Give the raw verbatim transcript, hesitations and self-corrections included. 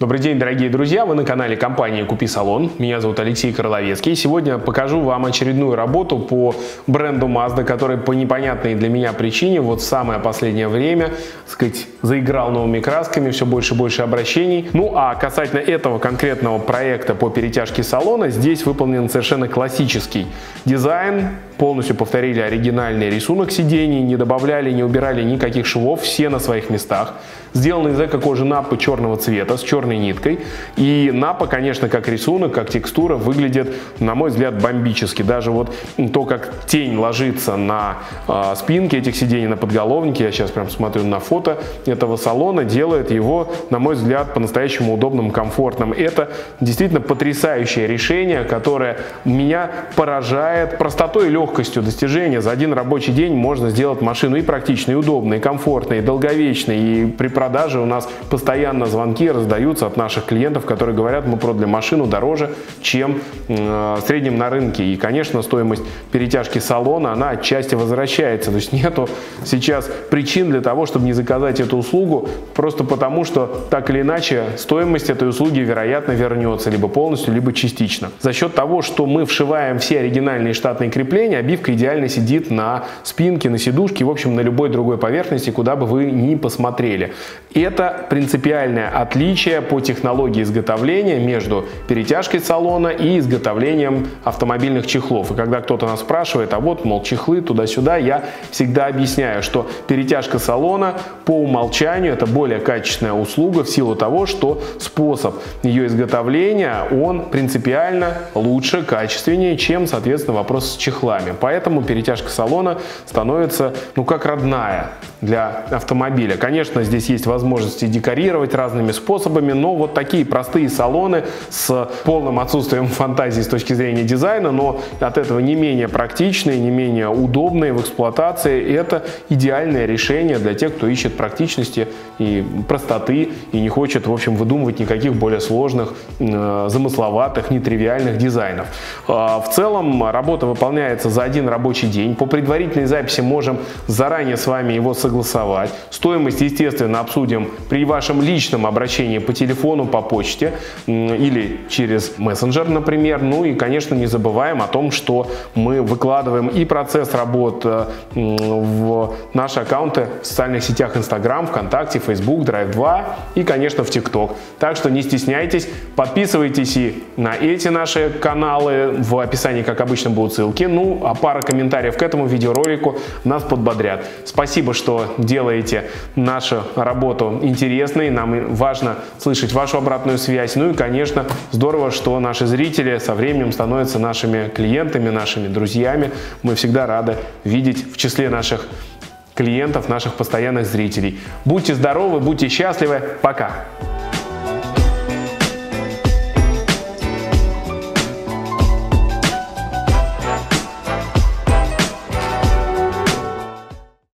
Добрый день, дорогие друзья! Вы на канале компании «Купи салон». Меня зовут Алексей Короловецкий. Сегодня покажу вам очередную работу по бренду Mazda, который по непонятной для меня причине вот в самое последнее время, так сказать, заиграл новыми красками, все больше и больше обращений. Ну а касательно этого конкретного проекта по перетяжке салона, здесь выполнен совершенно классический дизайн. Полностью повторили оригинальный рисунок сидений, не добавляли, не убирали никаких швов, все на своих местах. Сделаны из эко-кожи Напы черного цвета, с черной ниткой. И Напа, конечно, как рисунок, как текстура выглядит, на мой взгляд, бомбически. Даже вот то, как тень ложится на э, спинке этих сидений, на подголовнике, я сейчас прям смотрю на фото этого салона, делает его, на мой взгляд, по-настоящему удобным, комфортным. Это действительно потрясающее решение, которое меня поражает простотой и легкостью. Легкостью достижения за один рабочий день можно сделать машину и практичной, и удобной, и комфортной, и долговечной. И при продаже у нас постоянно звонки раздаются от наших клиентов, которые говорят, мы продали машину дороже, чем э, в среднем на рынке. И, конечно, стоимость перетяжки салона, она отчасти возвращается. То есть нету сейчас причин для того, чтобы не заказать эту услугу, просто потому, что так или иначе стоимость этой услуги, вероятно, вернется либо полностью, либо частично. За счет того, что мы вшиваем все оригинальные штатные крепления, обивка идеально сидит на спинке, на сидушке, в общем, на любой другой поверхности, куда бы вы ни посмотрели. Это принципиальное отличие по технологии изготовления между перетяжкой салона и изготовлением автомобильных чехлов. И когда кто-то нас спрашивает, а вот, мол, чехлы туда-сюда, я всегда объясняю, что перетяжка салона по умолчанию это более качественная услуга в силу того, что способ ее изготовления, он принципиально лучше, качественнее, чем, соответственно, вопрос с чехлами. Поэтому перетяжка салона становится, ну, как родная для автомобиля. Конечно, здесь есть возможности декорировать разными способами, но вот такие простые салоны с полным отсутствием фантазии с точки зрения дизайна, но от этого не менее практичные, не менее удобные в эксплуатации. Это идеальное решение для тех, кто ищет практичности и простоты и не хочет, в общем, выдумывать никаких более сложных, замысловатых, нетривиальных дизайнов. В целом работа выполняется за один рабочий день. По предварительной записи можем заранее с вами его согласовать. Стоимость, естественно, обсудим при вашем личном обращении по телефону, по почте или через мессенджер, например. Ну и, конечно, не забываем о том, что мы выкладываем и процесс работ в наши аккаунты в социальных сетях Instagram, ВКонтакте, Facebook, драйв два и, конечно, в TikTok. Так что не стесняйтесь, подписывайтесь и на эти наши каналы. В описании, как обычно, будут ссылки. Ну, а пара комментариев к этому видеоролику нас подбодрят. Спасибо, что делаете нашу работу интересной. Нам важно слышать вашу обратную связь. Ну и, конечно, здорово, что наши зрители со временем становятся нашими клиентами, нашими друзьями. Мы всегда рады видеть в числе наших клиентов, наших постоянных зрителей. Будьте здоровы, будьте счастливы. Пока!